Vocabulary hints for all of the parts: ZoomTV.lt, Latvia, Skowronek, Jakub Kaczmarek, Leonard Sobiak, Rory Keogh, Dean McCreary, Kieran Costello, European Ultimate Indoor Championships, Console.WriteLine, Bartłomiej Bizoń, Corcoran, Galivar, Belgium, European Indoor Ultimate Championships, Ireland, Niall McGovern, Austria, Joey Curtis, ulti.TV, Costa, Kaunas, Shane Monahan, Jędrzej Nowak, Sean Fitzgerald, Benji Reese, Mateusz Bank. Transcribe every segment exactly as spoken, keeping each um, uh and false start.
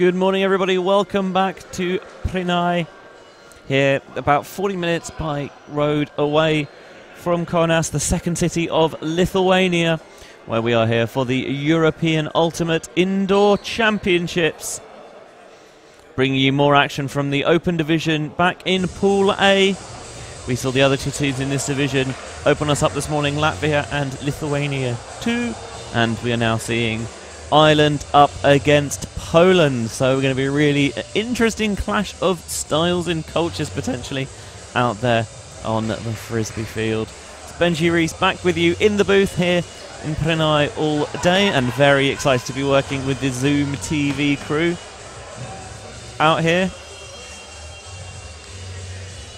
Good morning, everybody. Welcome back to Prienai here, about forty minutes by road away from Kaunas, the second city of Lithuania, where we are here for the European Ultimate Indoor Championships. Bringing you more action from the Open Division back in Pool A. We saw the other two teams in this division open us up this morning, Latvia and Lithuania too. And we are now seeing Ireland up against Poland. So we're going to be really an interesting clash of styles and cultures potentially out there on the Frisbee field. It's Benji Rees back with you in the booth here in Prienai all day, and very excited to be working with the Zoom T V crew out here.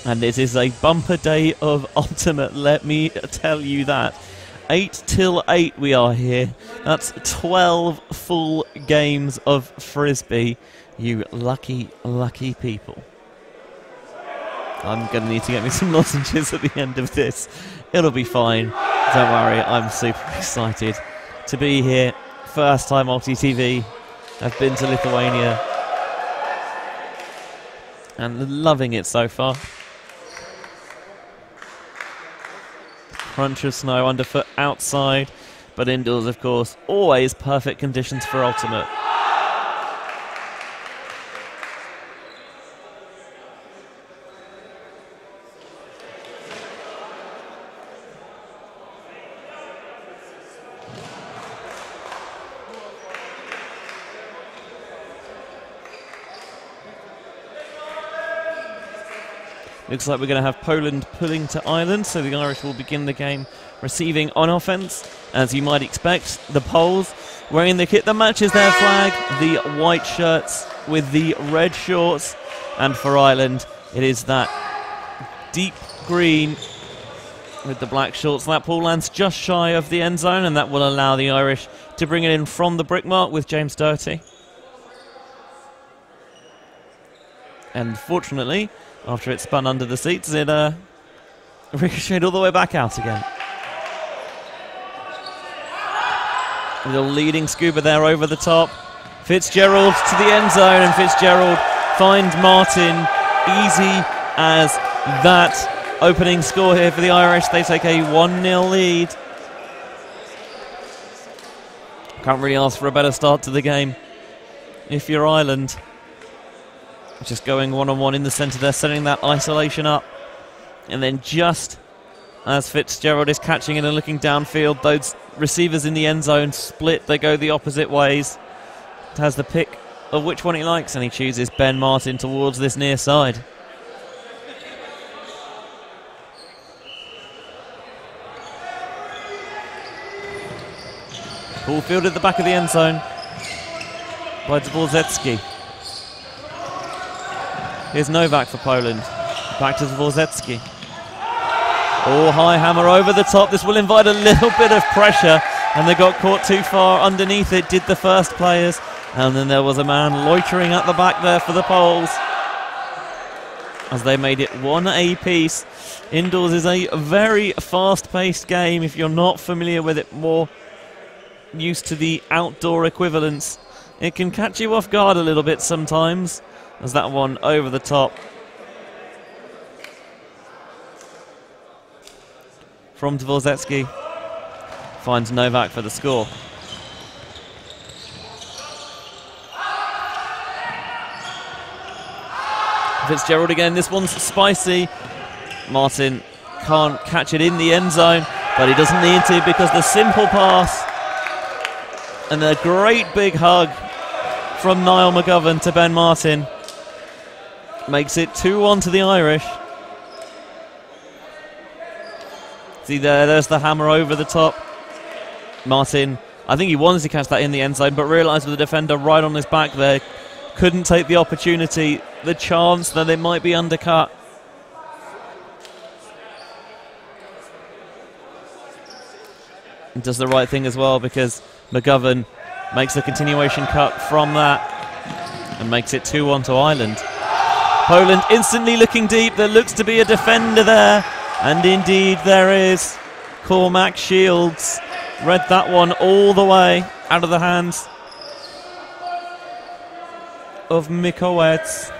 And it is a bumper day of Ultimate, let me tell you that. eight till eight we are here. That's twelve full games of Frisbee, you lucky, lucky people. I'm going to need to get me some lozenges at the end of this. It'll be fine. Don't worry, I'm super excited to be here. First time ulti T V. I've been to Lithuania and loving it so far. Crunch of snow underfoot outside, but indoors, of course, always perfect conditions for Ultimate. Looks like we're going to have Poland pulling to Ireland, so the Irish will begin the game receiving on offence. As you might expect, the Poles wearing the kit that matches their flag, the white shirts with the red shorts. And for Ireland, it is that deep green with the black shorts. That ball lands just shy of the end zone, and that will allow the Irish to bring it in from the brick mark with James Doherty. And fortunately, after it spun under the seats, it uh, ricocheted all the way back out again. A little leading scuba there over the top. Fitzgerald to the end zone, and Fitzgerald finds Martin. Easy as that. Opening score here for the Irish. They take a one nil lead. Can't really ask for a better start to the game if you're Ireland. Just going one-on-one in the centre there, setting that isolation up. And then just as Fitzgerald is catching it and looking downfield, those receivers in the end zone split. They go the opposite ways. It has the pick of which one he likes, and he chooses Ben Martin towards this near side. Ball field at the back of the end zone by Tvorsetski. Here's Nowak for Poland. Back to Tvorsetski. Oh, high hammer over the top. This will invite a little bit of pressure, and they got caught too far underneath it, did the first players. And then there was a man loitering at the back there for the Poles, as they made it one apiece. Indoors is a very fast-paced game. If you're not familiar with it, more used to the outdoor equivalents, it can catch you off guard a little bit sometimes. As that one over the top from Tvorsetski finds Nowak for the score. Fitzgerald again, this one's spicy. Martin can't catch it in the end zone, but he doesn't need to, because the simple pass and a great big hug from Niall McGovern to Ben Martin makes it two one to the Irish. See there, there's the hammer over the top. Martin, I think he wanted to catch that in the end zone, but realised with the defender right on his back there, couldn't take the opportunity, the chance that it might be undercut. And does the right thing as well, because McGovern makes the continuation cut from that and makes it two one to Ireland. Poland instantly looking deep. There looks to be a defender there, and indeed there is. Cormac Shields read that one all the way out of the hands of Mikołajec.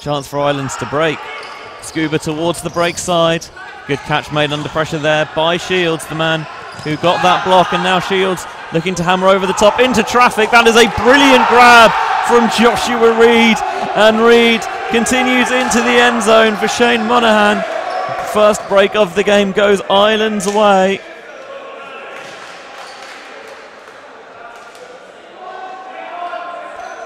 Chance for Ireland to break. Scuba towards the break side. Good catch made under pressure there by Shields, the man who got that block, and now Shields looking to hammer over the top into traffic. That is a brilliant grab from Joshua Reed, and Reed continues into the end zone for Shane Monahan. First break of the game goes Ireland's way.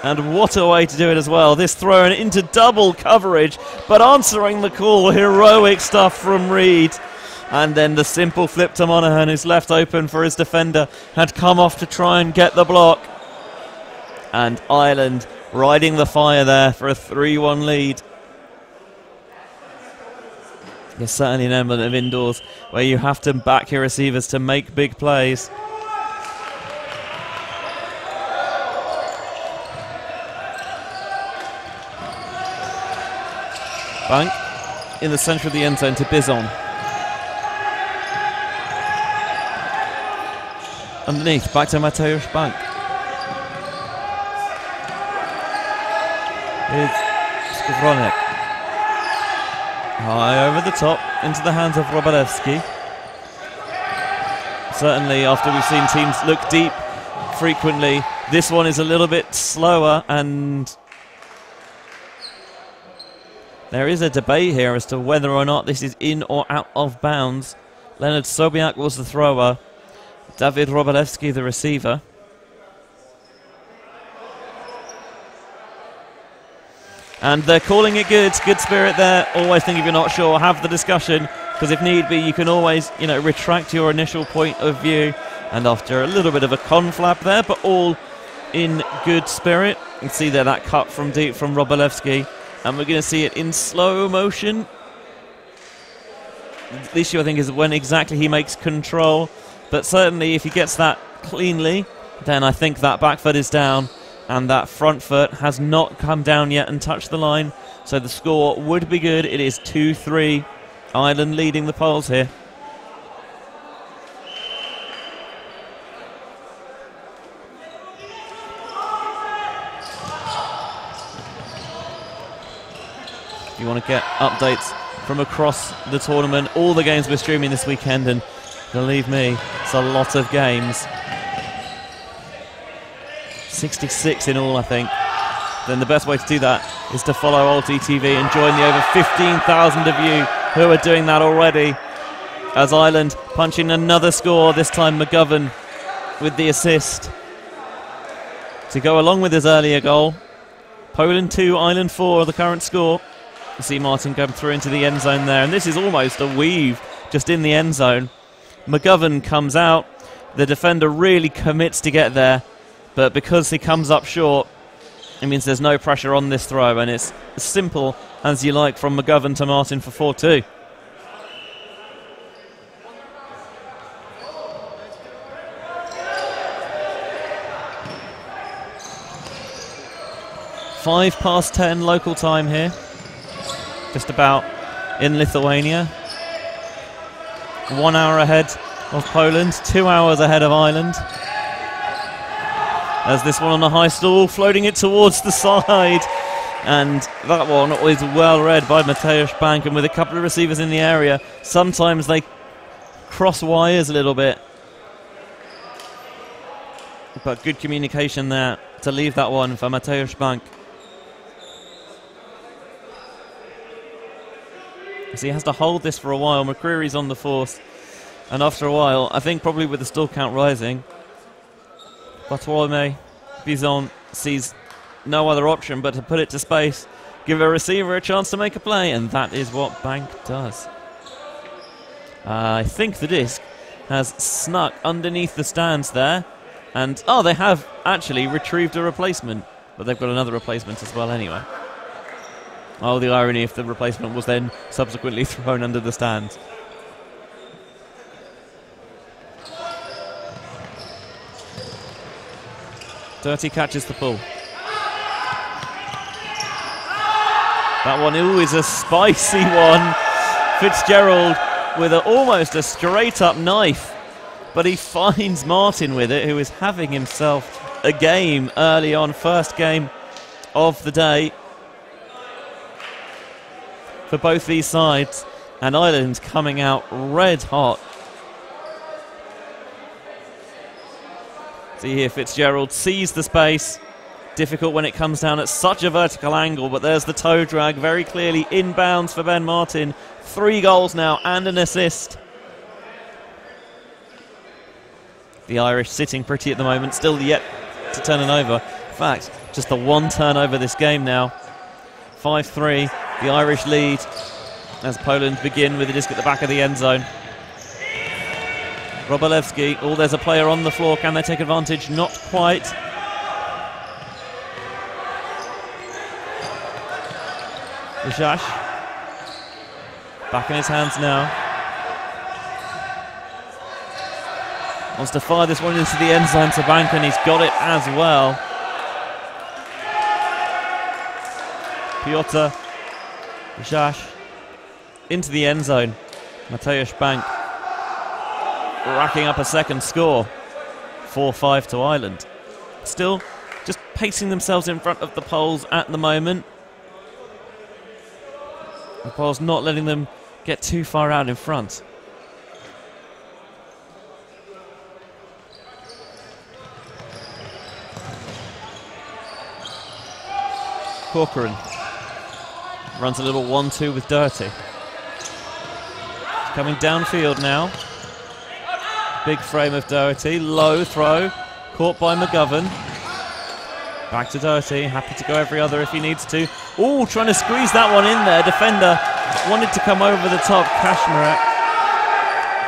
And what a way to do it as well. This throw in into double coverage, but answering the call, heroic stuff from Reed. And then the simple flip to Monahan, who's left open for his defender, had come off to try and get the block. And Ireland riding the fire there for a three one lead. There's certainly an element of indoors where you have to back your receivers to make big plays. Bank in the centre of the end zone to Bizoń. Underneath, back to Mateusz Bank. It's Skowronek. High over the top, into the hands of Robalewski. Certainly, after we've seen teams look deep frequently, this one is a little bit slower, and there is a debate here as to whether or not this is in or out of bounds. Leonard Sobiak was the thrower, David Robalewski the receiver. And they're calling it good. Good spirit there. Always think if you're not sure, have the discussion, because if need be, you can always, you know, retract your initial point of view. And after a little bit of a conflap there, but all in good spirit. You can see there that cut from deep from Robalewski. And we're going to see it in slow motion. The issue, I think, is when exactly he makes control. But certainly, if he gets that cleanly, then I think that back foot is down. And that front foot has not come down yet and touched the line. So the score would be good. It is two three. Ireland leading the polls here. You want to get updates from across the tournament, all the games we're streaming this weekend, and believe me, it's a lot of games. sixty-six in all, I think. Then the best way to do that is to follow ulti dot T V and join the over fifteen thousand of you who are doing that already. As Ireland punching another score, this time McGovern with the assist to go along with his earlier goal. Poland two, Ireland four, the current score. You see Martin come through into the end zone there, and this is almost a weave just in the end zone. McGovern comes out, the defender really commits to get there, but because he comes up short, it means there's no pressure on this throw, and it's as simple as you like from McGovern to Martin for four two. Five past ten local time here. Just about in Lithuania. One hour ahead of Poland, two hours ahead of Ireland. As this one on a high stall, floating it towards the side. And that one is well read by Mateusz Bank, and with a couple of receivers in the area, sometimes they cross wires a little bit. But good communication there to leave that one for Mateusz Bank. So he has to hold this for a while. McCreary's on the force, and after a while, I think probably with the stall count rising, Bartłomiej Bizoń sees no other option but to put it to space, give a receiver a chance to make a play, and that is what Bank does. Uh, I think the disc has snuck underneath the stands there, and oh, they have actually retrieved a replacement, but they've got another replacement as well anyway. Oh, the irony if the replacement was then subsequently thrown under the stands. Doherty catches the ball. That one, ooh, is a spicy one. Fitzgerald with a, almost a straight-up knife but he finds Martin with it, who is having himself a game early on. First game of the day for both these sides, and Ireland coming out red hot. See here, Fitzgerald sees the space. Difficult when it comes down at such a vertical angle, but there's the toe drag very clearly inbounds for Ben Martin. Three goals now and an assist. The Irish sitting pretty at the moment, still yet to turn an over. In fact, just the one turnover this game now. five three, the Irish lead as Poland begin with the disc at the back of the end zone. Robalewski, oh, there's a player on the floor. Can they take advantage? Not quite. Rushash, back in his hands now. Wants to fire this one into the end zone to Bank, and he's got it as well. Piotr Rushash into the end zone. Mateusz Bank racking up a second score, four five to Ireland. Still just pacing themselves in front of the Poles at the moment. The Poles not letting them get too far out in front. Corcoran runs a little one two with Doherty. Coming downfield now. Big frame of Doherty, low throw, caught by McGovern. Back to Doherty, happy to go every other if he needs to. Oh, trying to squeeze that one in there. Defender wanted to come over the top, Kaczmarek,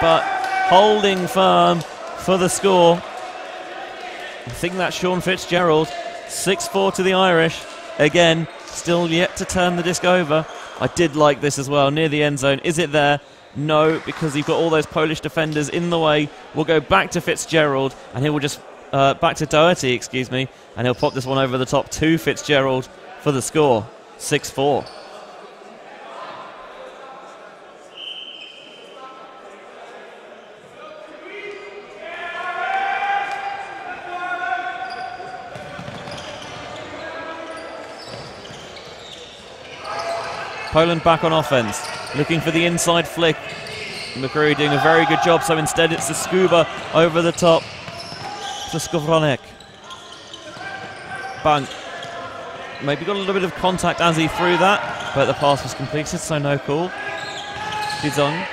but holding firm for the score. I think that's Sean Fitzgerald. six four to the Irish. Again, still yet to turn the disc over. I did like this as well, near the end zone. Is it there? No, because you've got all those Polish defenders in the way. We'll go back to Fitzgerald, and he will just uh, back to Doherty, excuse me, and he'll pop this one over the top to Fitzgerald for the score, six four. Poland back on offense, looking for the inside flick. McCreary doing a very good job, so instead it's the scuba over the top to Skowronek. Bank maybe got a little bit of contact as he threw that, but the pass was completed, so no call. Bizoń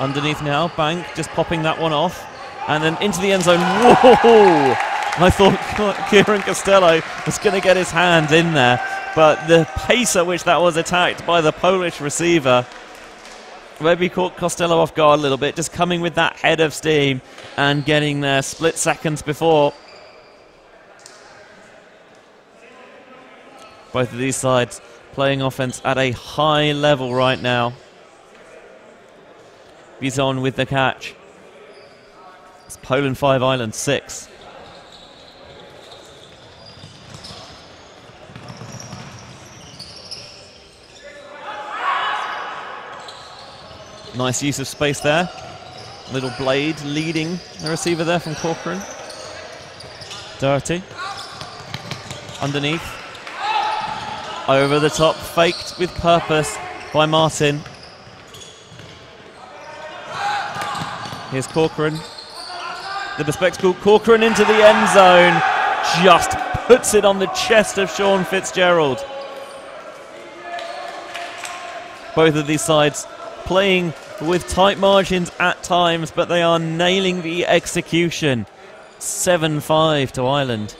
underneath now, Bank just popping that one off, and then into the end zone. Whoa! I thought Kieran Costello was going to get his hand in there, but the pace at which that was attacked by the Polish receiver maybe caught Costello off guard a little bit, just coming with that head of steam and getting there split seconds before. Both of these sides playing offense at a high level right now. Bizoń with the catch. It's Poland five, Ireland six. Nice use of space there. Little blade leading the receiver there from Corcoran. Doherty. Underneath. Over the top, faked with purpose by Martin. Here's Corcoran. The bespectacled Corcoran into the end zone. Just puts it on the chest of Sean Fitzgerald. Both of these sides playing with tight margins at times, but they are nailing the execution. seven five to Ireland.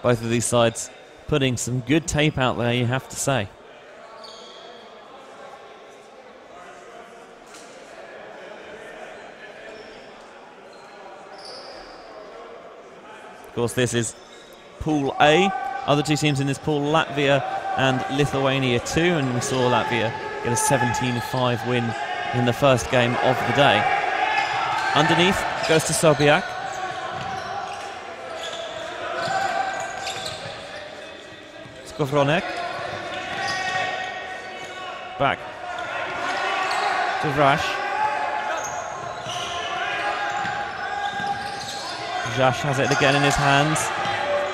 Both of these sides putting some good tape out there, you have to say. Of course, this is Pool A. Other two teams in this pool, Latvia and Lithuania too, and we saw Latvia get a seventeen five win in the first game of the day. Underneath goes to Sobiak. Skowronek. back to Rash. Rash has it again in his hands.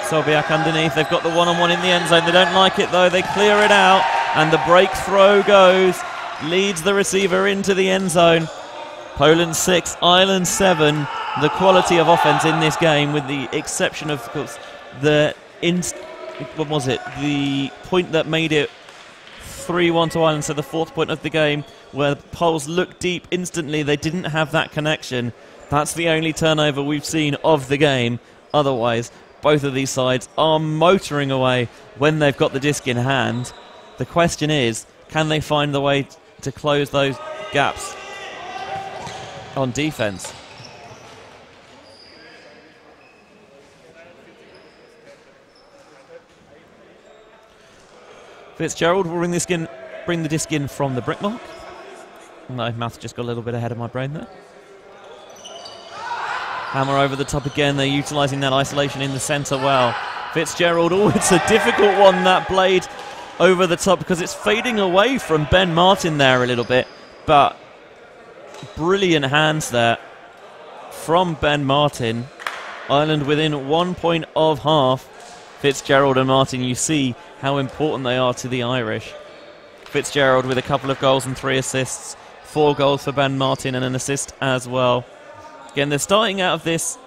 Sobiak underneath. They've got the one-on-one in the end zone. They don't like it though. They clear it out, and the break throw goes. Leads the receiver into the end zone. Poland six, Ireland seven. The quality of offense in this game, with the exception of, of course, the inst what was it? The point that made it three one to Ireland, so the fourth point of the game, where the Poles looked deep instantly. They didn't have that connection. That's the only turnover we've seen of the game. Otherwise, both of these sides are motoring away when they've got the disc in hand. The question is, can they find the way to close those gaps on defense? Fitzgerald will bring this in, bring the disc in from the brick mark. My math just got a little bit ahead of my brain there. Hammer over the top again. They're utilising that isolation in the centre well. Fitzgerald, oh, it's a difficult one, that blade over the top, because it's fading away from Ben Martin there a little bit, but brilliant hands there from Ben Martin. Ireland within one point of half. Fitzgerald and Martin, you see how important they are to the Irish. Fitzgerald with a couple of goals and three assists. Four goals for Ben Martin and an assist as well. Again, they're starting out of this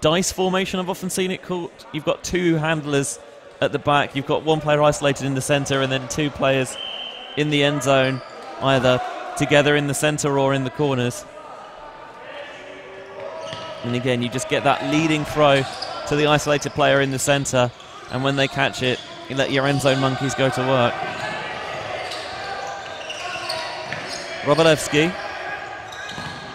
dice formation. I've often seen it called. You've got two handlers at the back. You've got one player isolated in the centre and then two players in the end zone, either together in the centre or in the corners. And again, you just get that leading throw to the isolated player in the centre, and when they catch it, you let your end zone monkeys go to work. Robalewski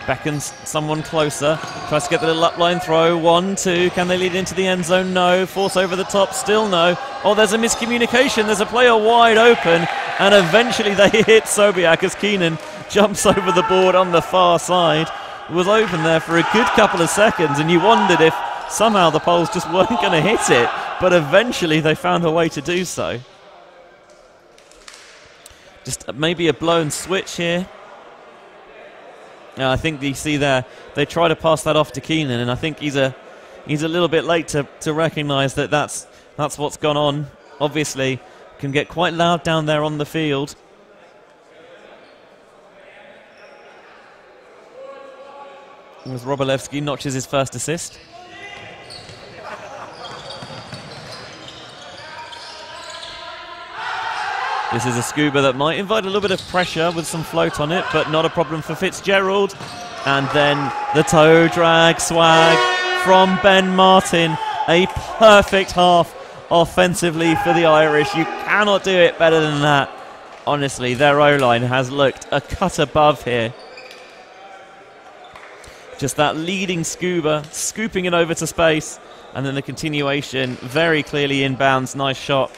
beckons someone closer, tries to get the little upline throw. One, two, can they lead into the end zone? No. Force over the top, still no. Oh, there's a miscommunication. There's a player wide open, and eventually they hit Sobiak as Keenan jumps over the board on the far side. It was open there for a good couple of seconds, and you wondered if somehow the Poles just weren't going to hit it, but eventually they found a way to do so. Just maybe a blown switch here. Now I think you see there, they try to pass that off to Keenan, and I think he's a he's a little bit late to, to recognise that that's, that's what's gone on. Obviously, can get quite loud down there on the field. As Robalewski notches his first assist. This is a scuba that might invite a little bit of pressure with some float on it, but not a problem for Fitzgerald. And then the toe drag swag from Ben Martin. A perfect half offensively for the Irish. You cannot do it better than that. Honestly, their O-line has looked a cut above here. Just that leading scuba, scooping it over to space, and then the continuation very clearly inbounds. Nice shot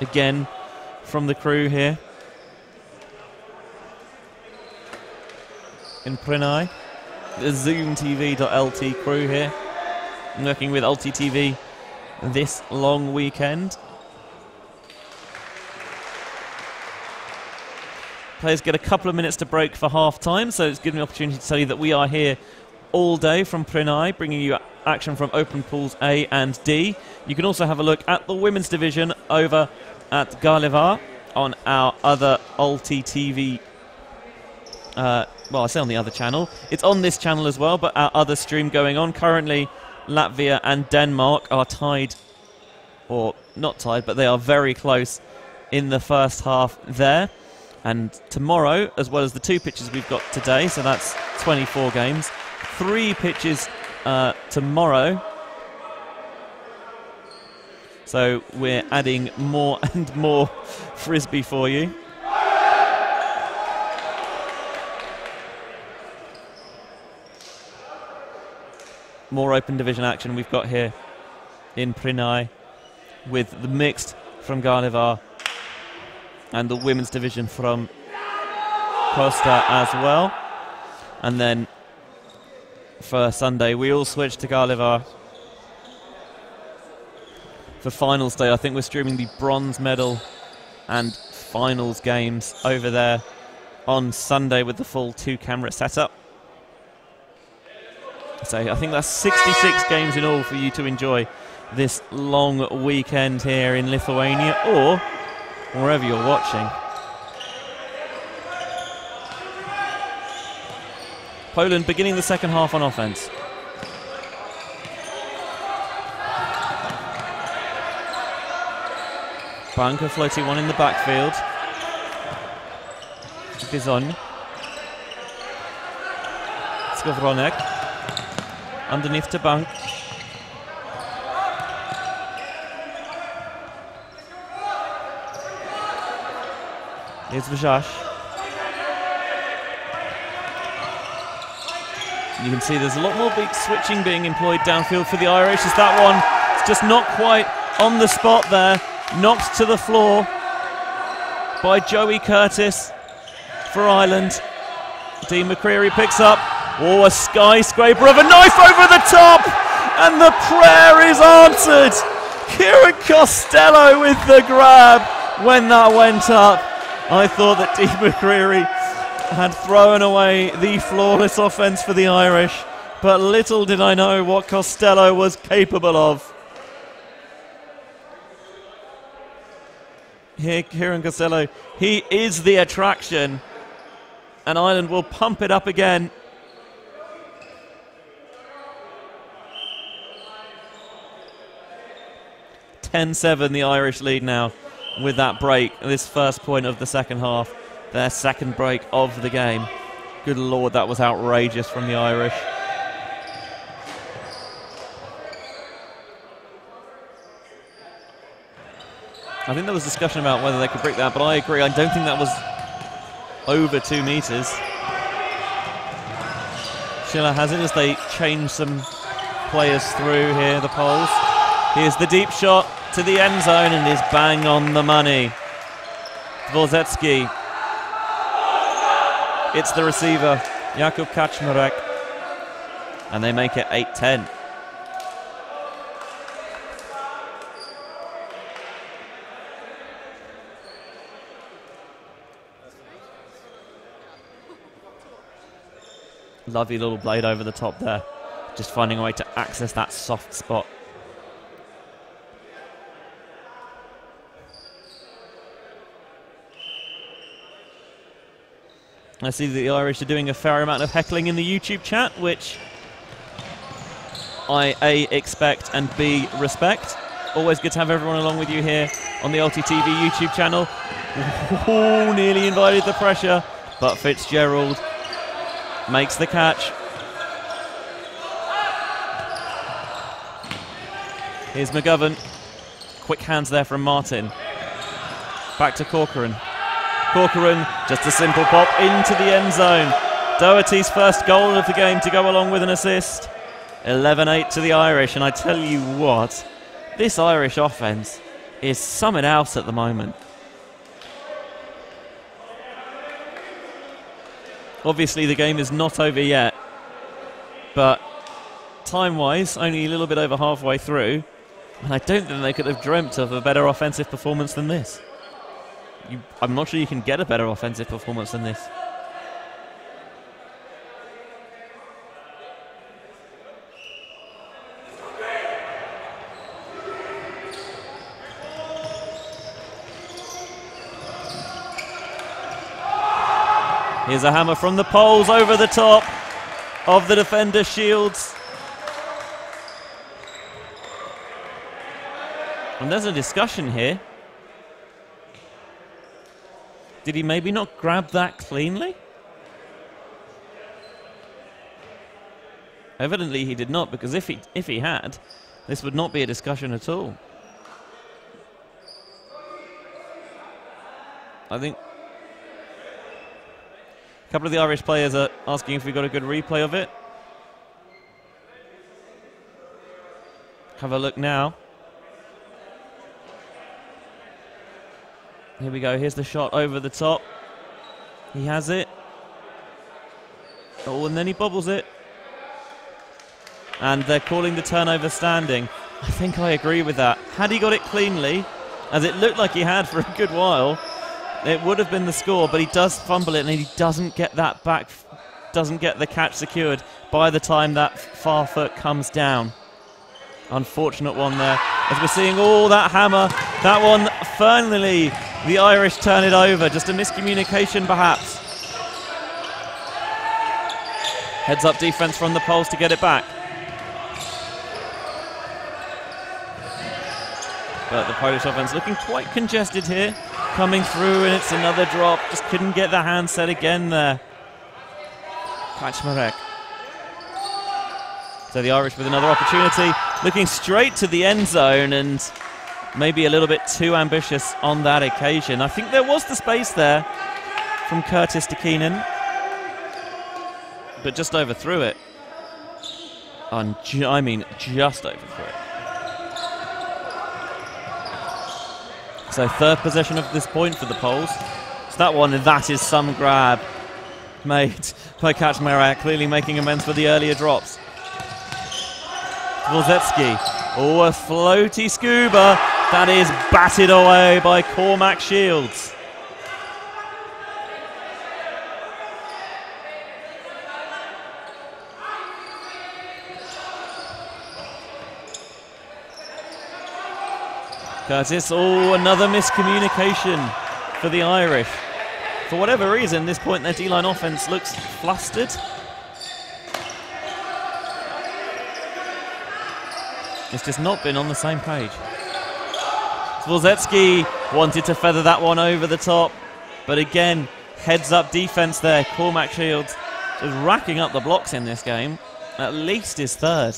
again from the crew here in Prienai. The Zoom T V dot L T crew here, working with ulti dot T V this long weekend. Players get a couple of minutes to break for half time, so it's given me an opportunity to tell you that we are here all day from Prienai, bringing you action from open pools A and D. You can also have a look at the women's division over at Galivar on our other ulti dot T V, uh, well I say on the other channel, it's on this channel as well, but our other stream going on currently. Latvia and Denmark are tied, or not tied, but they are very close in the first half there. And tomorrow, as well as the two pitches we've got today, so that's twenty-four games, three pitches uh, tomorrow. So we're adding more and more frisbee for you. More open division action we've got here in Prienai, with the mixed from Galivar and the women's division from Costa as well. And then for Sunday, we all switch to Galivar. For finals day, I think we're streaming the bronze medal and finals games over there on Sunday with the full two-camera setup. So I think that's sixty-six games in all for you to enjoy this long weekend here in Lithuania or wherever you're watching. Poland beginning the second half on offense. Bank, a floaty one in the backfield. Bizoń. Skowronek. Underneath to Bank. Jest Vzash. You can see there's a lot more big switching being employed downfield for the Irish. Is that one? It's just not quite on the spot there. Knocked to the floor by Joey Curtis for Ireland. Dean McCreary picks up. Oh, a skyscraper of a knife over the top! And the prayer is answered! Kieran Costello with the grab when that went up. I thought that Dean McCreary had thrown away the flawless offense for the Irish, but little did I know what Costello was capable of. Here, Kieran Costello, he is the attraction. And Ireland will pump it up again. ten seven, the Irish lead now with that break. This first point of the second half, their second break of the game. Good Lord, that was outrageous from the Irish. I think there was discussion about whether they could break that, but I agree, I don't think that was over two metres. Schiller has it as they change some players through here, the Poles. Here's the deep shot to the end zone and is bang on the money. Tvorsetski. It's the receiver, Jakub Kaczmarek. And they make it eight ten. Lovely little blade over the top there. Just finding a way to access that soft spot. I see that the Irish are doing a fair amount of heckling in the YouTube chat, which I, A, expect and B, respect. Always good to have everyone along with you here on the ulti dot T V YouTube channel. Oh, nearly invited the pressure, but Fitzgerald makes the catch. Here's McGovern. Quick hands there from Martin. Back to Corcoran. Corcoran, just a simple pop into the end zone. Doherty's first goal of the game to go along with an assist. eleven eight to the Irish, and I tell you what, this Irish offense is something else at the moment. Obviously the game is not over yet, but time-wise, only a little bit over halfway through, and I don't think they could have dreamt of a better offensive performance than this. You, I'm not sure you can get a better offensive performance than this. Here's a hammer from the Poles over the top of the defender, Shields. And there's a discussion here. Did he maybe not grab that cleanly? Evidently he did not, because if he, if he had, this would not be a discussion at all. I think a couple of the Irish players are asking if we got a good replay of it. Have a look now. Here we go, here's the shot over the top. He has it. Oh, and then he bobbles it. And they're calling the turnover standing. I think I agree with that. Had he got it cleanly, as it looked like he had for a good while, It would have been the score, but he does fumble it and he doesn't get that back, doesn't get the catch secured by the time that far foot comes down. Unfortunate one there. As we're seeing all that hammer, that one finally, the Irish turn it over. Just a miscommunication perhaps. Heads up defense from the Poles to get it back. But the Polish offense looking quite congested here. Coming through and it's another drop. Just couldn't get the hand set again there. Kaczmarek. So the Irish with another opportunity. Looking straight to the end zone and maybe a little bit too ambitious on that occasion. I think there was the space there from Curtis to Keenan. But just overthrew it. And I mean, just overthrew it. So third possession of this point for the Poles. So that one, and that is some grab made by Kaczmarek, clearly making amends for the earlier drops. Tvorsetski, oh, a floaty scuba. That is batted away by Cormac Shields. Curtis, oh, another miscommunication for the Irish. For whatever reason, this point their D-line offense looks flustered. It's just not been on the same page. Tvorsetski wanted to feather that one over the top, but again, heads up defense there. Cormac Shields is racking up the blocks in this game, at least his third.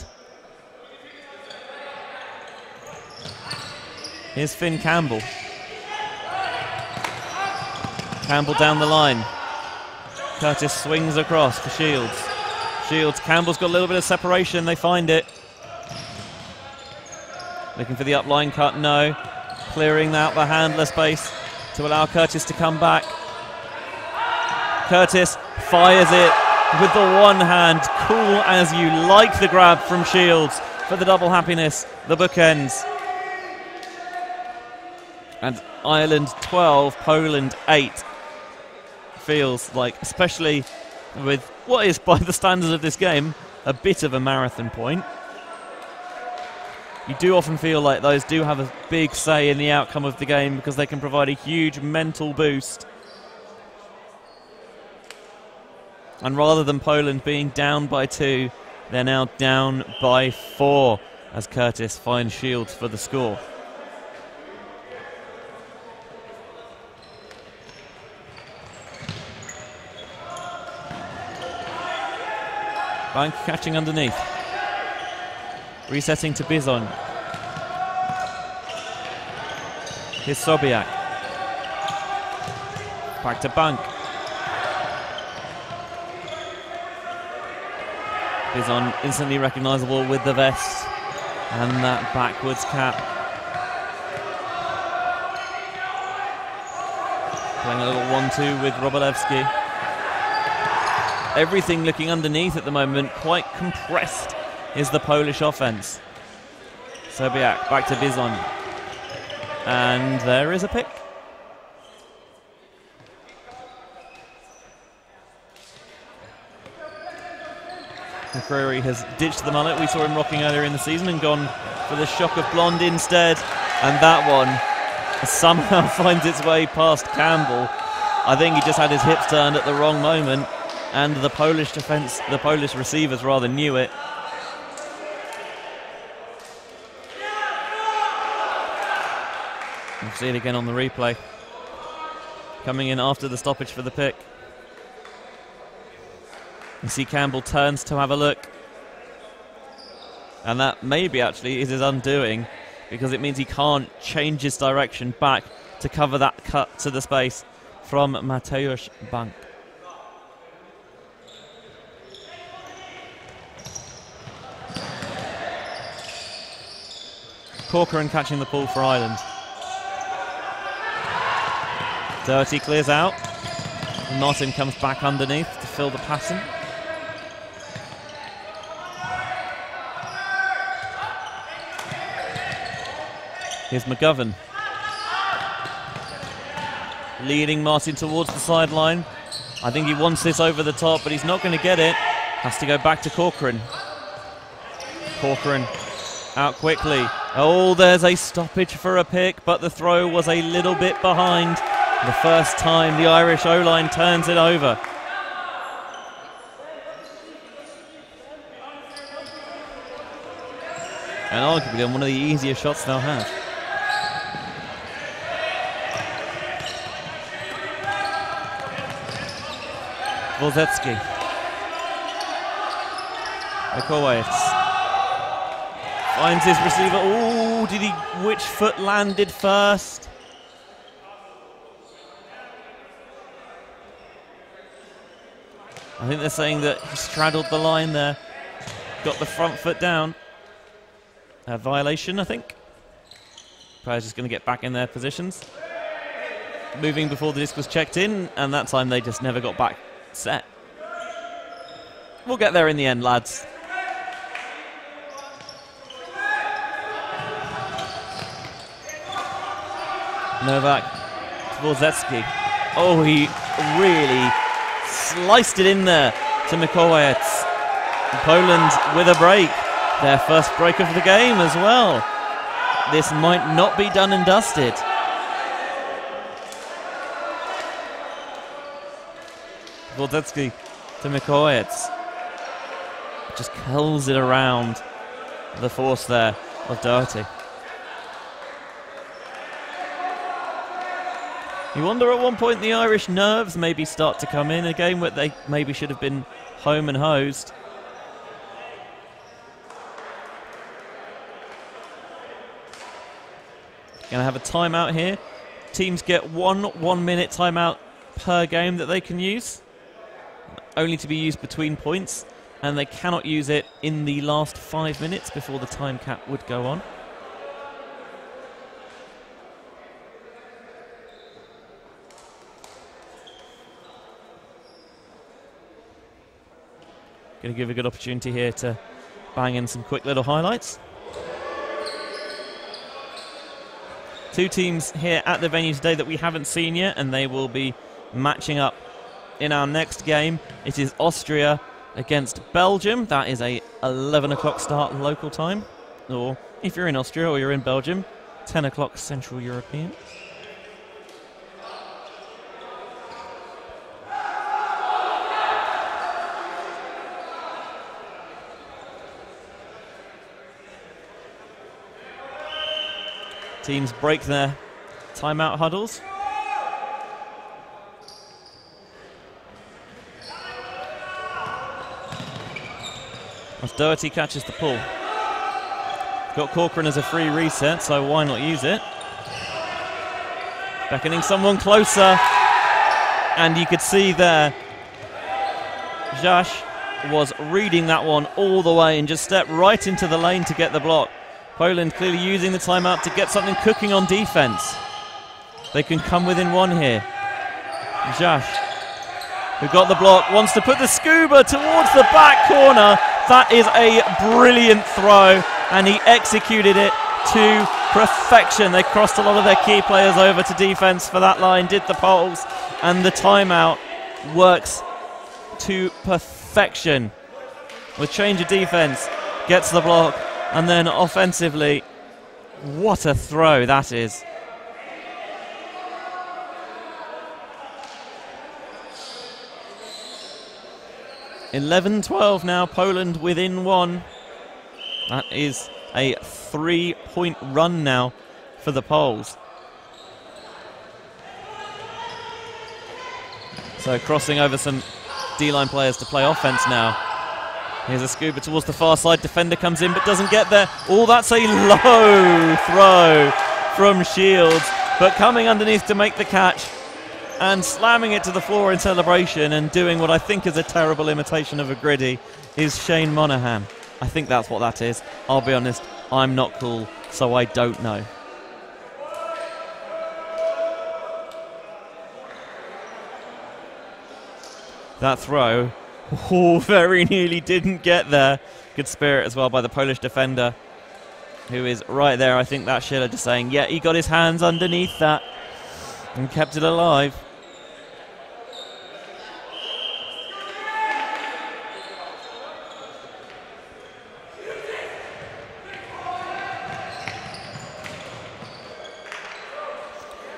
Here's Finn Campbell. Campbell down the line. Curtis swings across for Shields. Shields, Campbell's got a little bit of separation, they find it. Looking for the upline cut, no. Clearing out the handler space to allow Curtis to come back. Curtis fires it with the one hand. Cool as you like the grab from Shields for the double happiness, the bookends. And Ireland twelve, Poland eight. Feels like, especially with what is, by the standards of this game, a bit of a marathon point. You do often feel like those do have a big say in the outcome of the game because they can provide a huge mental boost. And rather than Poland being down by two, they're now down by four as Curtis finds Shields for the score. Bank catching underneath. Resetting to Bizoń. Here's Sobiak. Back to Bank. Bizoń instantly recognisable with the vest and that backwards cap. Playing a little one two with Robalewski. Everything looking underneath at the moment, quite compressed is the Polish offense. Sobiak back to Bizoń. And there is a pick. McCreary has ditched the mullet. We saw him rocking earlier in the season and gone for the shock of blonde instead. And that one somehow finds its way past Campbell. I think he just had his hips turned at the wrong moment. And the Polish defense, the Polish receivers rather knew it. We'll see it again on the replay. Coming in after the stoppage for the pick. You see Campbell turns to have a look. And that maybe actually is his undoing because it means he can't change his direction back to cover that cut to the space from Mateusz Bank. Corcoran catching the ball for Ireland. Doherty clears out. Martin comes back underneath to fill the pattern. Here's McGovern. leading Martin towards the sideline. I think he wants this over the top, but he's not going to get it. Has to go back to Corcoran. Corcoran out quickly. Oh, there's a stoppage for a pick, but the throw was a little bit behind. The first time the Irish O-line turns it over. And arguably on one of the easier shots they'll have. Tvorsetski. Mikołajec finds his receiver. Oh, did he? Which foot landed first? I think they're saying that he straddled the line there. Got the front foot down. A violation, I think. Players just going to get back in their positions. Moving before the disc was checked in, and that time they just never got back set. We'll get there in the end, lads. Nowak, Tvorsetski. Oh, he really sliced it in there to Mikołajec. Poland with a break. Their first break of the game as well. This might not be done and dusted. Tvorsetski to Mikołajec. Just curls it around the force there of Doherty. You wonder at one point the Irish nerves maybe start to come in, a game where they maybe should have been home and hosed. Going to have a timeout here. Teams get one one-minute timeout per game that they can use, only to be used between points, and they cannot use it in the last five minutes before the time cap would go on. Going to give a good opportunity here to bang in some quick little highlights. Two teams here at the venue today that we haven't seen yet, and they will be matching up in our next game. It is Austria against Belgium. That is a eleven o'clock start local time, or if you're in Austria or you're in Belgium, ten o'clock Central European. Teams break their timeout huddles. As Doherty catches the pull. Got Corcoran as a free reset, so why not use it? Beckoning someone closer. And you could see there, Josh was reading that one all the way and just stepped right into the lane to get the block. Poland clearly using the timeout to get something cooking on defense. They can come within one here. Josh, who got the block, wants to put the scuba towards the back corner. That is a brilliant throw, and he executed it to perfection. They crossed a lot of their key players over to defense for that line, did the poles, and the timeout works to perfection. With change of defense, gets the block. And then offensively, what a throw that is. eleven twelve now, Poland within one. That is a three-point run now for the Poles. So crossing over some D-line players to play offense now. Here's a scuba towards the far side. Defender comes in but doesn't get there. Oh, that's a low throw from Shields. But coming underneath to make the catch and slamming it to the floor in celebration and doing what I think is a terrible imitation of a griddy is Shane Monahan. I think that's what that is. I'll be honest, I'm not cool, so I don't know. That throw... Oh, very nearly didn't get there. Good spirit as well by the Polish defender, who is right there. I think that Schiller just saying, yeah, he got his hands underneath that. and kept it alive.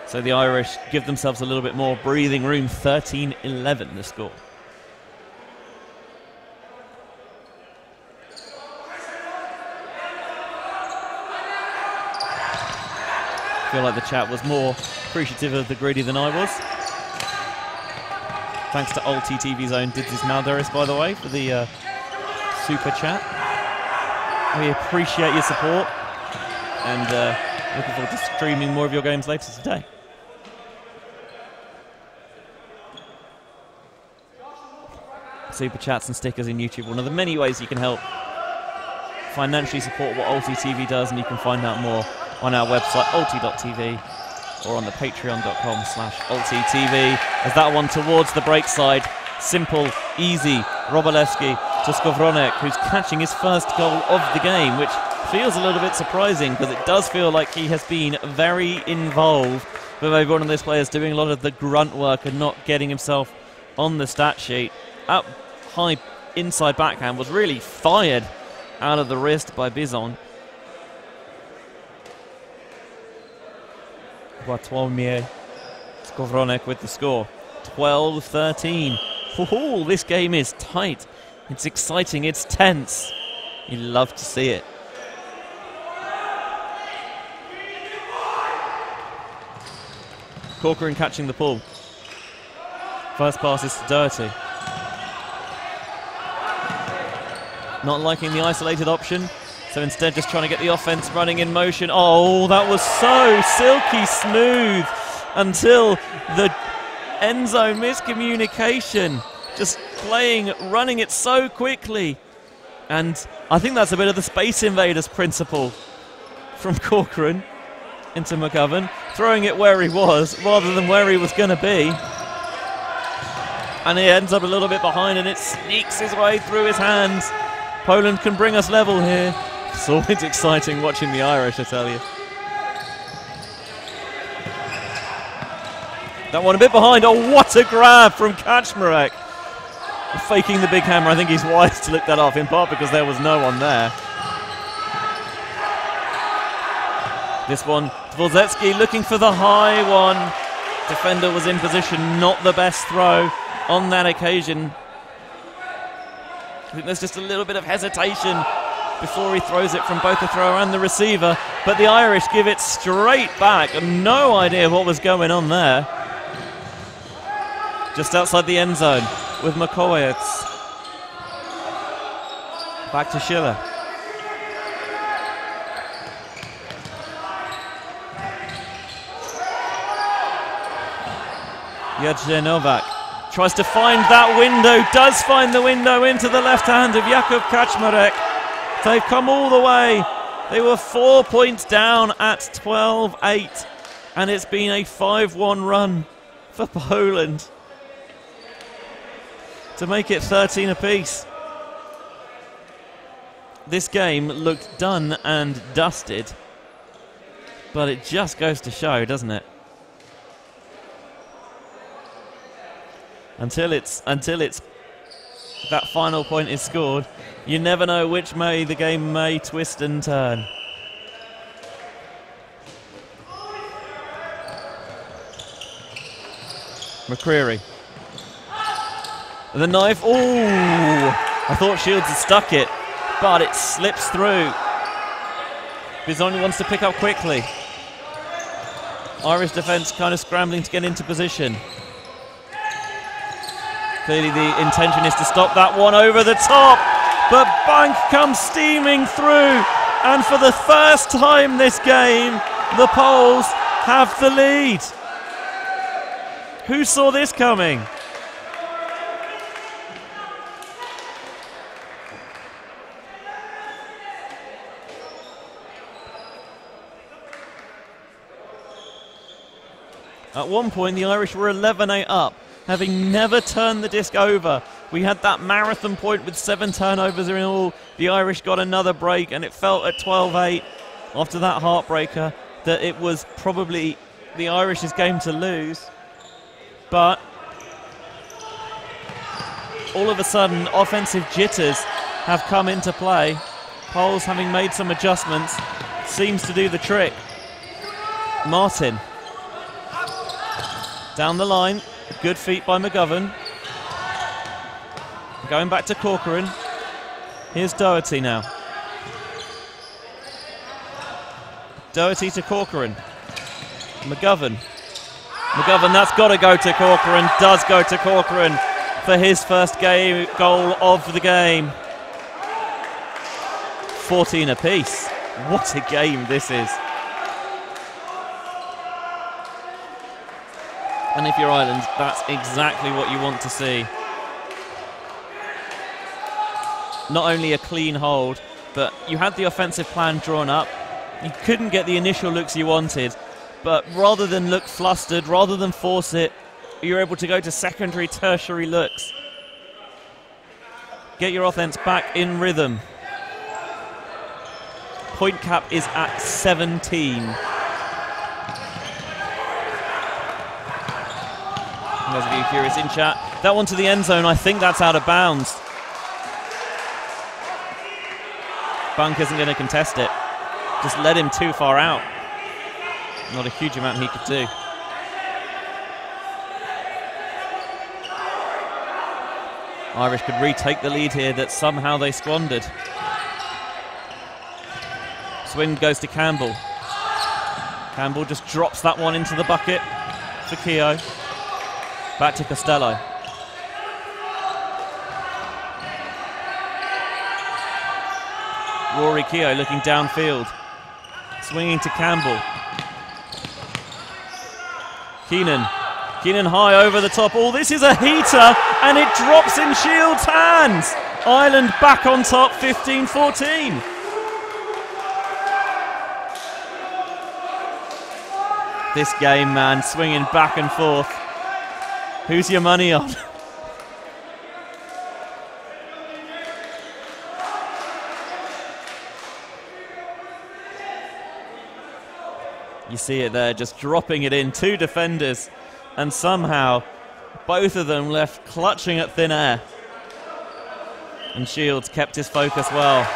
So the Irish give themselves a little bit more breathing room, thirteen eleven the score. I feel like the chat was more appreciative of the gritty than I was. Thanks to ulti dot T V's own Didzis Malderis, by the way, for the uh, super chat. We appreciate your support and uh, looking forward to streaming more of your games later today. Super chats and stickers in YouTube, one of the many ways you can help financially support what ulti dot T V does, and you can find out more on our website ulti dot T V or on the patreon dot com slash ulti dot T V. As that one towards the break side, simple, easy, Robalewski to Skowronek, who's catching his first goal of the game, which feels a little bit surprising because it does feel like he has been very involved, but maybe one of those players doing a lot of the grunt work and not getting himself on the stat sheet. Up high inside backhand was really fired out of the wrist by Bizoń. Bartłomiej Skowronek with the score, twelve thirteen. Oh, this game is tight. It's exciting. It's tense. You love to see it. Corcoran catching the ball. First pass is to Doherty. Not liking the isolated option, so instead just trying to get the offense running in motion. Oh, that was so silky smooth until the end zone miscommunication. Just playing, running it so quickly. And I think that's a bit of the Space Invaders principle from Corcoran into McGovern, throwing it where he was rather than where he was going to be. And he ends up a little bit behind and it sneaks his way through his hands. Poland can bring us level here. It's always exciting watching the Irish, I tell you. That one a bit behind. Oh, what a grab from Kaczmarek. Faking the big hammer. I think he's wise to look that off, in part because there was no one there. This one, Tvorsetski looking for the high one. Defender was in position. Not the best throw on that occasion. I think there's just a little bit of hesitation before he throws it from both the thrower and the receiver, but the Irish give it straight back. No idea what was going on there. Just outside the end zone with Mikołajec. Back to Schiller. Jędrzej Nowak tries to find that window, does find the window into the left hand of Jakub Kaczmarek. They've come all the way. They were four points down at twelve eight, and it's been a five one run for Poland to make it thirteen apiece. This game looked done and dusted, but it just goes to show, doesn't it? Until it's until it's that final point is scored, you never know which way the game may twist and turn. McCreary, the knife. Oh, I thought Shields had stuck it, but it slips through. Bizoń wants to pick up quickly. Irish defence kind of scrambling to get into position. Clearly the intention is to stop that one over the top, but Bank comes steaming through, and for the first time this game, the Poles have the lead. Who saw this coming? At one point the Irish were eleven eight up, having never turned the disc over. We had that marathon point with seven turnovers in all. The Irish got another break, and it felt at twelve eight after that heartbreaker that it was probably the Irish's game to lose. But all of a sudden, offensive jitters have come into play. Poles, having made some adjustments, seems to do the trick. Martin. Down the line. Good feet by McGovern. Going back to Corcoran. Here's Doherty now. Doherty to Corcoran. McGovern. McGovern, that's got to go to Corcoran. Does go to Corcoran for his first game goal of the game. fourteen apiece. What a game this is. And if you're Ireland, that's exactly what you want to see. Not only a clean hold, but you had the offensive plan drawn up. You couldn't get the initial looks you wanted, but rather than look flustered, rather than force it, you're able to go to secondary, tertiary looks. Get your offense back in rhythm. Point cap is at seventeen. Those of you curious in chat, that one to the end zone, I think that's out of bounds. Bank isn't going to contest it. Just led him too far out. Not a huge amount he could do. Irish could retake the lead here that somehow they squandered. Swing goes to Campbell. Campbell just drops that one into the bucket for Keogh. Back to Costello. Rory Keogh looking downfield. Swinging to Campbell. Keenan. Keenan high over the top. Oh, this is a heater, and it drops in Shields' hands. Ireland back on top, fifteen fourteen. This game, man, swinging back and forth. Who's your money on? You see it there, just dropping it in. Two defenders, and somehow both of them left clutching at thin air. And Shields kept his focus well.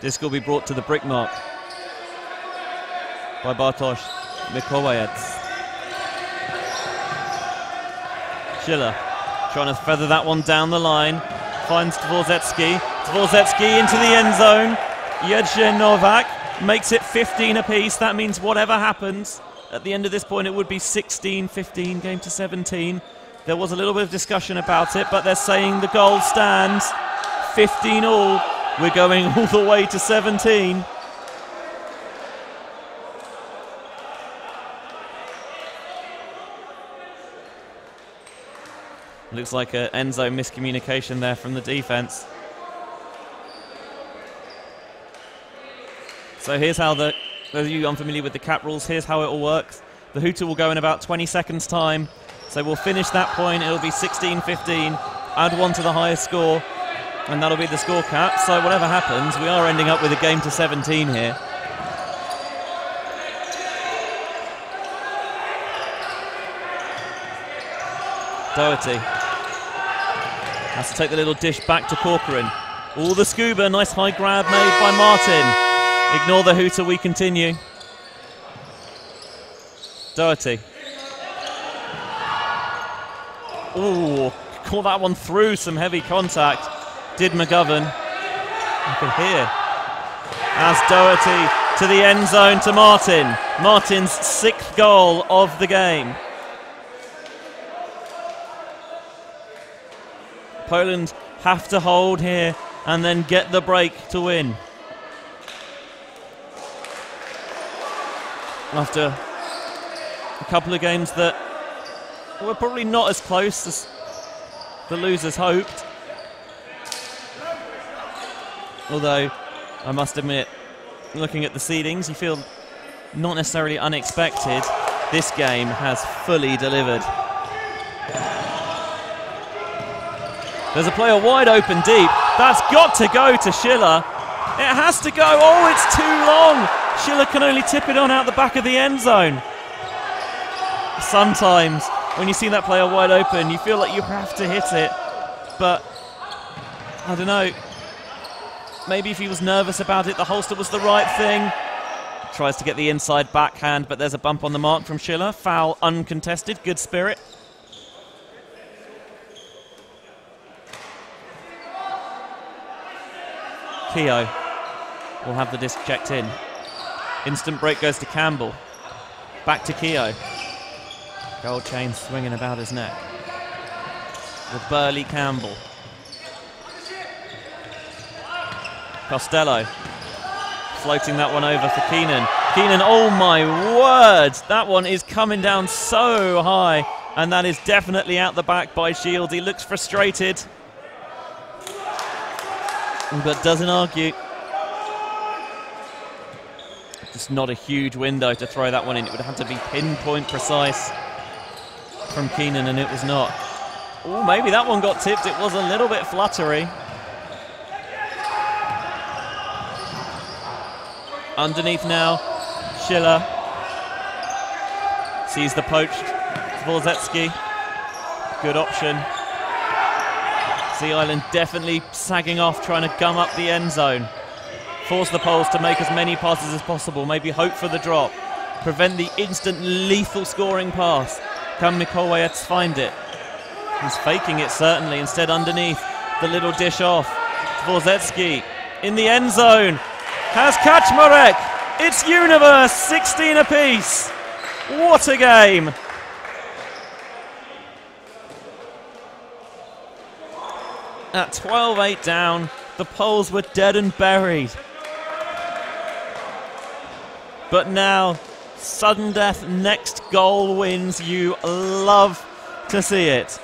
This will be brought to the brick mark by Bartosz Mikołajec. Schiller. Trying to feather that one down the line. Finds Tvorsetski. Tvorsetski into the end zone. Jędrzej Nowak makes it fifteen apiece. That means whatever happens, at the end of this point it would be sixteen fifteen, game to seventeen. There was a little bit of discussion about it, but they're saying the goal stands. fifteen all. We're going all the way to seventeen. Looks like an end zone miscommunication there from the defence. So here's how the, those of you unfamiliar with the cap rules, here's how it all works. The hooter will go in about twenty seconds time. So we'll finish that point, it'll be sixteen fifteen, add one to the highest score, and that'll be the score cap. So whatever happens, we are ending up with a game to seventeen here. Doherty has to take the little dish back to Corcoran. All the scuba, nice high grab made by Martin. Ignore the hooter, we continue. Doherty. Ooh, caught that one through some heavy contact. Did McGovern. You can hear. As Doherty to the end zone to Martin. Martin's sixth goal of the game. Poland have to hold here and then get the break to win. After a couple of games that were probably not as close as the losers hoped. Although, I must admit, looking at the seedings, you feel not necessarily unexpected. This game has fully delivered. There's a player wide open deep. That's got to go to Schiller. It has to go. Oh, it's too long. Schiller can only tip it on out the back of the end zone. Sometimes when you see that player wide open, you feel like you have to hit it. But I don't know. Maybe if he was nervous about it, the holster was the right thing. Tries to get the inside backhand, but there's a bump on the mark from Schiller. Foul uncontested. Good spirit. Keogh will have the disc checked in. Instant break goes to Campbell. Back to Keogh. Gold chain swinging about his neck. The burly Campbell. Costello floating that one over for Keenan. Keenan, oh my word! That one is coming down so high, and that is definitely out the back by Shields. He looks frustrated, but doesn't argue. Just not a huge window to throw that one in. It would have to be pinpoint precise from Keenan, and it was not. Oh, maybe that one got tipped. It was a little bit fluttery. Underneath now, Schiller sees the poached Tvorsetski. Good option. Sea Island definitely sagging off, trying to gum up the end zone. Force the Poles to make as many passes as possible, maybe hope for the drop. Prevent the instant lethal scoring pass. Can Mikołajec find it? He's faking it certainly, instead underneath the little dish off. Tvorsetski in the end zone. Has Kaczmarek. It's Universe, sixteen apiece. What a game. At twelve eight down, the Poles were dead and buried. But now, sudden death, next goal wins. You love to see it.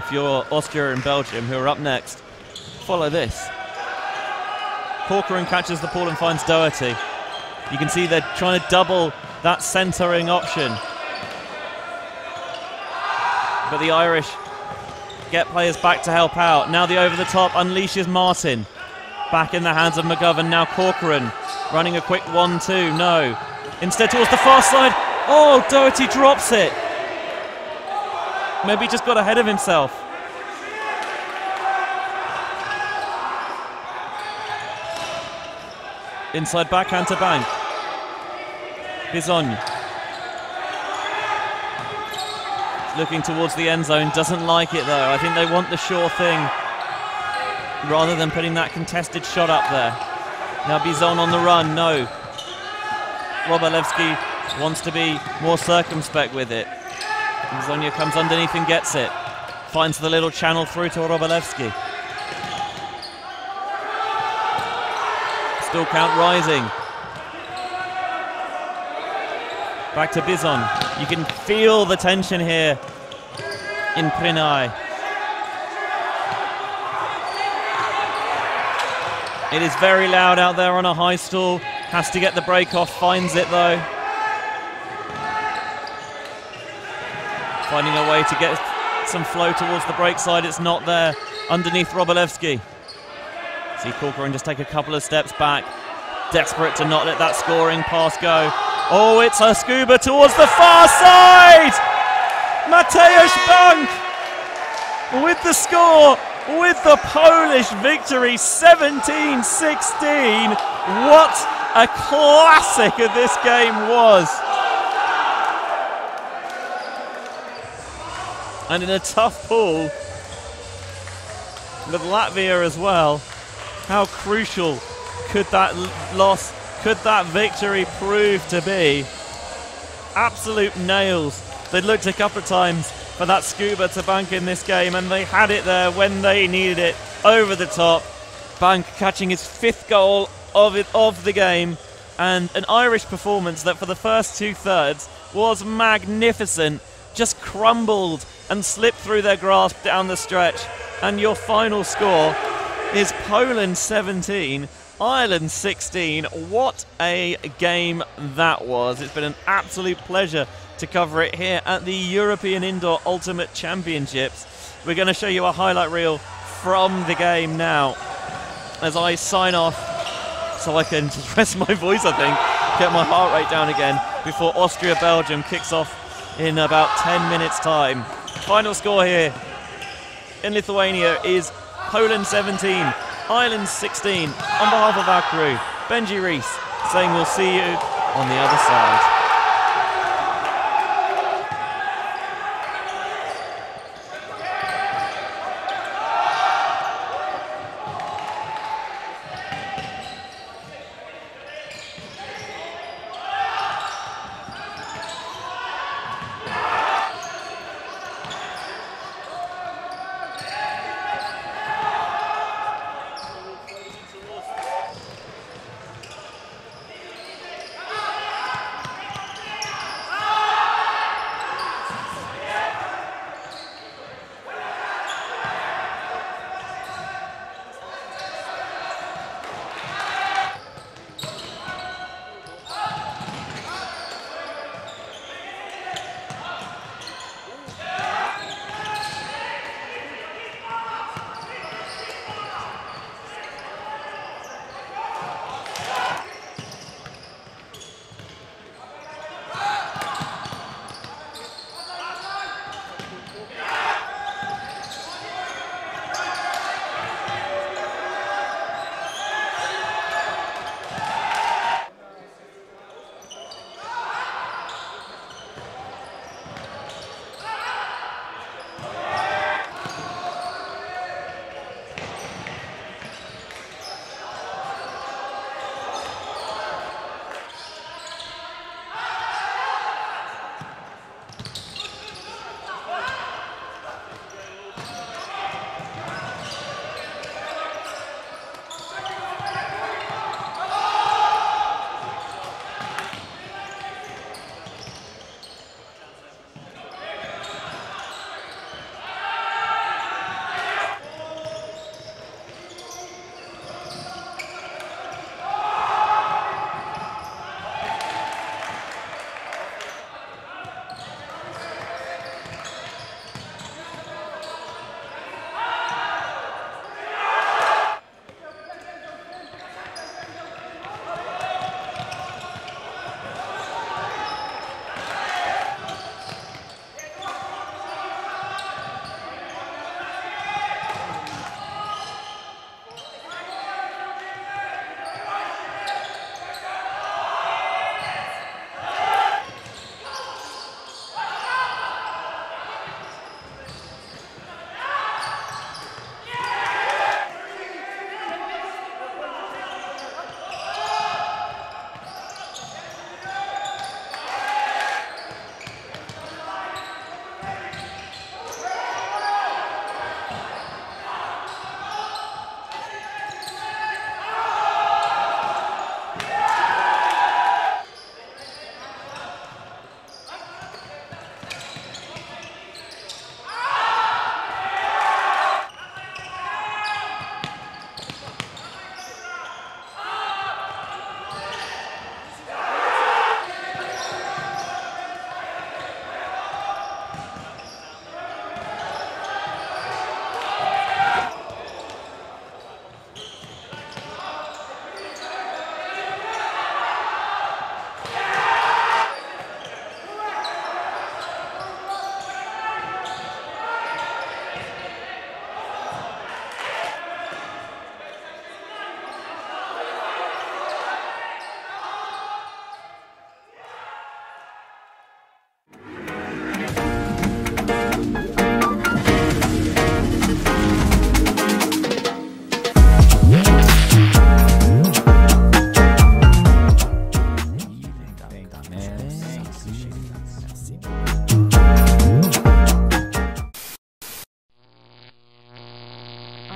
If you're Austria and Belgium, who are up next, follow this. Corcoran catches the ball and finds Doherty. You can see they're trying to double that centering option. But the Irish get players back to help out. Now the over-the-top unleashes Martin. Back in the hands of McGovern, now Corcoran. Running a quick one two, no. Instead towards the far side. Oh, Doherty drops it. Maybe he just got ahead of himself. Inside backhand to Bank. Bizoń. Looking towards the end zone, doesn't like it though. I think they want the sure thing rather than putting that contested shot up there. Now Bizoń on the run, no. Robalewski wants to be more circumspect with it. Bizoń comes underneath and gets it. Finds the little channel through to Robalewski. Still count rising. Back to Bizoń. You can feel the tension here in Prienai. It is very loud out there on a high stool. Has to get the break off, finds it though. Finding a way to get some flow towards the break side. It's not there. Underneath Robalewski. See Corcoran just take a couple of steps back. Desperate to not let that scoring pass go. Oh, it's a scuba towards the far side! Mateusz Bank with the score, with the Polish victory, seventeen sixteen. What a classic this game was. And in a tough pool with Latvia as well. How crucial could that loss, could that victory prove to be? Absolute nails. They looked a couple of times for that scuba to Bank in this game, and they had it there when they needed it. Over the top, Bank catching his fifth goal of it, of the game, and an Irish performance that for the first two thirds was magnificent. Just crumbled and slipped through their grasp down the stretch. And your final score is Poland seventeen, Ireland sixteen. What a game that was. It's been an absolute pleasure to cover it here at the European Indoor Ultimate Championships. We're going to show you a highlight reel from the game now as I sign off so I can just rest my voice, I think, get my heart rate down again before Austria-Belgium kicks off in about ten minutes time. Final score here in Lithuania is Poland seventeen, Ireland sixteen. On behalf of our crew, Benji Reese saying we'll see you on the other side.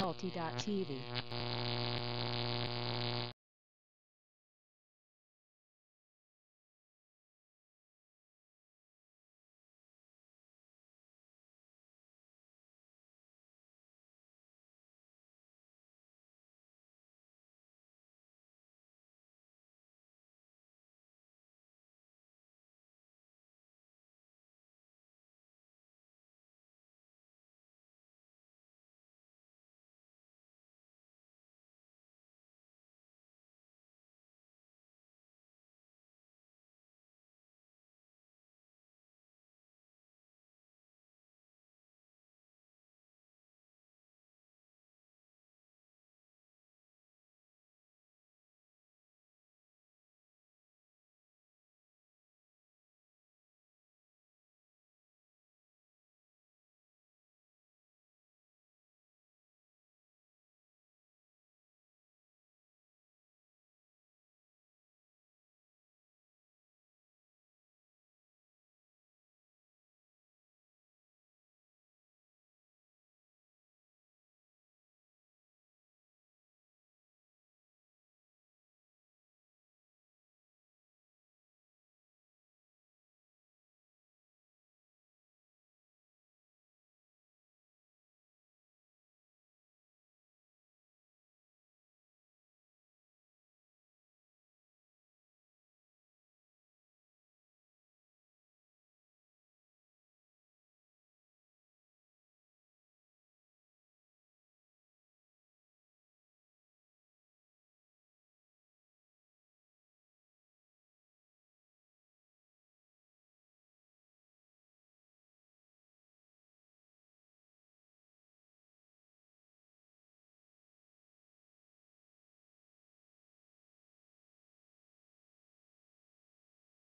ulti dot T V